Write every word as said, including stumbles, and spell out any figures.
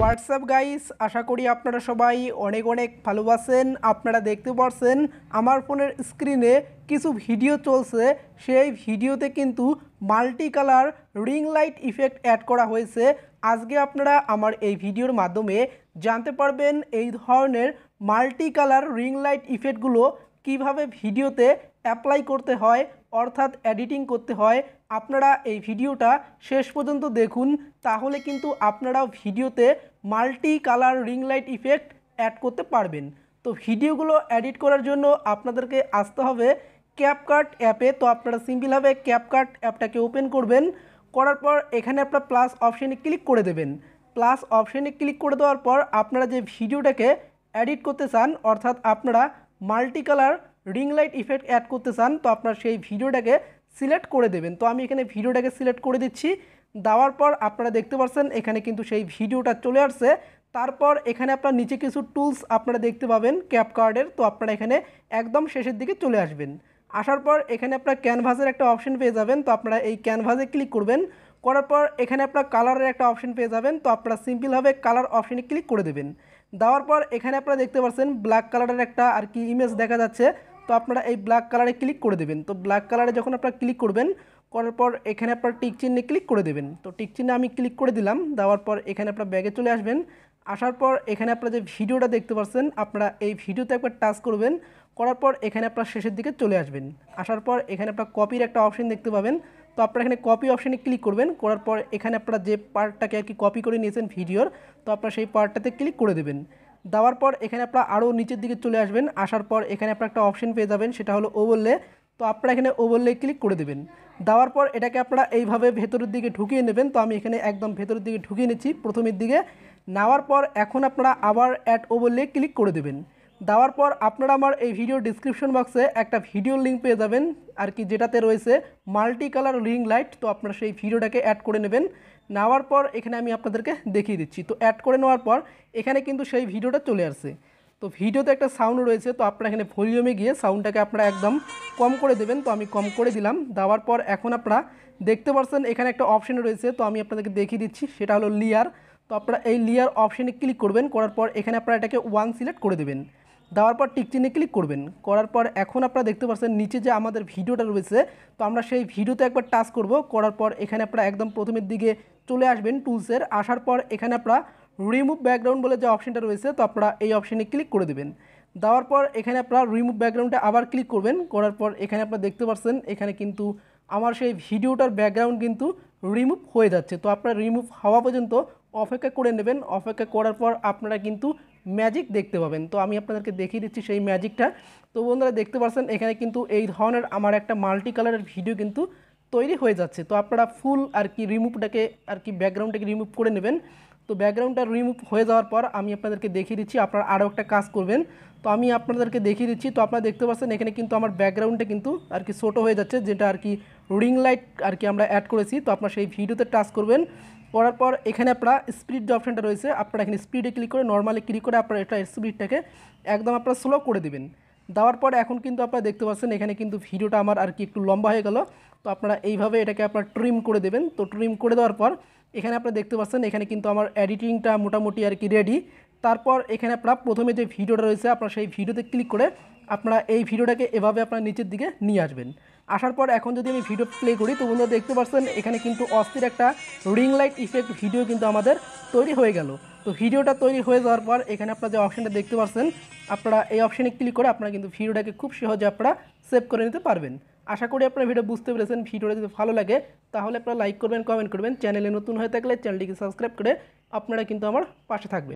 WhatsApp guys आशा करी आपनारा सबाई अनेक अनेक भालो आछेन। आपनारा देखते पाच्छेन आमार फोनेर स्क्रिने किछु भिडियो चलछे, सेई भिडियोते किन्तु multi colour ring light effect add करा हयेछे। आजके आपनारा आमार एई भिडियोर माध्यमे जानते पारबेन एई धरनेर माल्टी कलर रिंग लाइट इफेक्टगुलो किभाबे भिडियोते अप्लाई करते हैं अर्थात एडिटिंग करते हैं। आपनारा ये भिडियोटा शेष पर्यन्त देखुन, ताहले किन्तु आपनारा भिडियोते multi colour ring light effect add करते पारबेन। तो भिडियोगुलो एडिट करार जोन्नो आपनादेरके आसते होबे कैपकाट एपे। तो आपनारा सिम्पलभावे कैपकाट एपटाके ओपेन करबेन, करार पर एखाने आपनारा प्लस अपशने क्लिक करे देबेन। प्लस अपशने क्लिक करे देওয়ার पर आपनारा जे भिडियोटाके एडिट करते चान अर्थात आपनारा multi colour ring light effect add करते चान, तो अपना से भिडियोटा के सिलेक्ट कर देवें। तो आमी एखाने भिडियोटा के सिलेक्ट कर दिच्छी। देवार पर आपनारा देखते पाच्छेन एखाने किन्तु सेई भिडियोटा चले आसछे। तारपर एखाने आपनारा नीचे किछु टुल्स आपनारा देखते पाबेन कैपकार्डेर। तो आपनारा एखाने एकदम शेषेर दिके चले आसबेन। आसार पर एखाने आपनारा क्यानभासेर एकटा अपशन पेये जाबेन। तो आपनारा एई क्यानभासे क्लिक करबेन, करार पर एखाने आपनारा कालारेर एकटा अपशन पेये जाबेन। तो आपनारा सिम्पलभावे कलर अपशने क्लिक कर देवें। देवार पर एखाने आपनारा देखते पाच्छेन ब्लैक कलरेर एकटा आर कि इमेज देखा जाच्छे। तो अपनारा ये ब्लैक कलरे क्लिक कर देवें। तो ब्लैक कलरे जखन आपनारा क्लिक करबें, करार पर एखाने आपनारा टिक चिन्हे क्लिक कर देवें। तो टिक चिन्हे आमी क्लिक कर दिलाम। देवार पर एखाने आपनारा बैगे चले आसबें। आसार पर एखाने आपनारा जे भिडियोटा देखते पाच्छेन आपनारा एई भिडियोते एकबार टाच करबें, करार पर एखाने आपनारा शेषेर दिके चले आसबें। आसार पर एखाने आपनारा कपिर एकटा अपशन देखते पाबेन। तो आपनारा एखाने कपि अपशने क्लिक करबें, करार पर एखाने आपनारा जे पार्टटाके आर कि कपि करे नियेछेन भिडियोर, तो आपनारा सेई पार्टटाते क्लिक करे देवें। देवार पर एखाने आपनारा आरो नीचेर दिके चले आसबें। आसार पर एखाने आपनारा एकटा अपशन पेये जाबेन, सेटा हलो ओभारले। तो आपनारा एखाने ओभारले क्लिक करे देवें। देवार पर एटाके आपनारा एइभावे भेतरेर दिके ढुकिये नेबेन। तो आमी एखाने एकदम भेतरेर दिके ढुकिये नेछि प्रथमेर दिके। नेওয়ার पर एखन आपनारा आबार एड ओभारले क्लिक करे देवें। देওয়ার पर आपनारा आमार एई भिडियो डिस्क्रिप्शन बक्से एक भिडियो लिंक पे जाबेन आर कि जेटाते रयेछे माल्टी कलर रिंग लाइट। तो आपनारा सेई भिडियोटाके एड करे नेबेन। नेওয়ার पर एखाने आमी आपनादेरके देखिये दिच्छि। तो एड करे नेওয়ার पर एखाने किन्तु सेई भिडियोटा चले आसछे। तो भिडियोते एकटा साउंड रयेछे। तो आपनारा एखाने भल्यूमे गिये साउंडटाके आपनारा एकदम कम करे देबेन। तो आमी कम करे दिलाम। देওয়ার पर एखन आपनारा देखते पाच्छेन एखाने एकटा अपशन रयेछे। तो आमी आपनादेरके देखिये दिच्छि, सेटा हलो लेयार। तो आपनारा एई लेयार अपशने क्लिक करबेन, करार पर एखाने आपनारा एटाके वन सिलेक्ट करे देबेन। देওয়ার पर टिक चिन्हे क्लिक करबेन, करार पर एखन आपनारा देखते पाच्छेन नीचे जे आमादेर भिडियोटा रयेछे। तो आमरा सेई भिडियोते एकबार टाच करब, करार पर एखाने आपनारा एकदम प्रथमेर दिके चले आसबेन टुल्सेर। आसार पर एखाने आपनारा रिमुव बैकग्राउंड बोले जे अपशनटा रयेछे, तो आपनारा एई अपशने क्लिक करे देबेन। देওয়ার पर एखाने आपनारा रिमुव बैकग्राउंडे आबार क्लिक करबेन, करार पर एखाने आपनारा देखते पाच्छेन एखाने किन्तु आमार सेई भिडियोटार बैकग्राउंड किन्तु रिमुव हये जाच्छे। तो आपनारा रिमुव हওয়া पर्यन्त अपेक्षा करे नेबेन। अपेक्षा करार पर आपनारा किन्तु मैजिक देखते पाबेन। तो आमी आपनादेरके देखिये दिच्छि सेई मैजिकटा। तो बंधुरा देखते पाच्छेन एखाने किन्तु एई धरनेर आमार एकटा माल्टी कलरेर भिडियो किन्तु तैरि हये जाच्छे। तो आपनारा फुल आर कि रिमुवटाके आर कि बैकग्राउंडटाके रिमुव करे नेबेन। तो बैकग्राउंडटा रिमुव हये जाওয়ার पर आमी आपनादेरके देखिये दिच्छि आपनारा आरो एकटा काज करबेन। तो आमी आपनादेरके देखिये दिच्छि। तो आपनारा देखते पाच्छेन एखाने किन्तु आमार बैकग्राउंडटा किन्तु आर कि छोटो हये जाच्छे, जेटा आर कि रिंग लाइट आर कि आमरा एड करेछि। तो आपनारा सेई भिडियोते टाच करबेन, करार पर एखाने आपनारा स्पीड जो अपशनटा रयेछे आपनारा एखाने स्पीडे क्लिक करे नर्माली क्लिक करे आपनारा एटा स्पीडटाके एकदम आपनारा स्लो करे दिबेन। देওয়ার पर एखन किन्तु आपनारा देखते पाच्छेन एखाने किन्तु भिडियोटा आमार आर कि एकटु लम्बा हये गेल। तो आपनारा एइभावे एटाके आपनारा ट्रिम करे दिबेन। तो ट्रिम करे देওয়ার पर एखाने आपनारा देखते पाच्छेन एखाने किन्तु आमार एडिटिंगटा मोटामुटी आर कि रेडी। तारपर एखाने आपनारा प्रथमे जे भिडियोटा रयेछे आपनारा सेई भिडियोते क्लिक करे आपनारा एई भिडियोटाके एइभावे आपनारा निचेर दिके निये आसबेन। आसार पर एखन जोदि आमी भिडियो प्ले करी, तो बंधुरा देखते पाच्छेन एखाने किन्तु अस्थिर एकटा रिंग लाइट इफेक्ट भिडियो किन्तु आमादेर तैरि हये गेल। तो भिडियोटा तैरि हये जाওয়ার पर एखाने आपनारा जे अपशनटा देखते पाच्छेन आपनारा एई अपशने क्लिक करे आपनारा किन्तु भिडियोटाके खूब सहजे आपनारा सेव करे निते पारबेन। आशा करी आपनारा भिडियो बुझते पेरेछेन। भिडियोटा जोदि भालो लागे ताहले आपनारा लाइक करबेन, कमेंट करबेन। चैनेले नतुन हये थाकले चैनलटिके सबस्क्राइब करे आपनारा किन्तु आमार पाशे थाकबेन।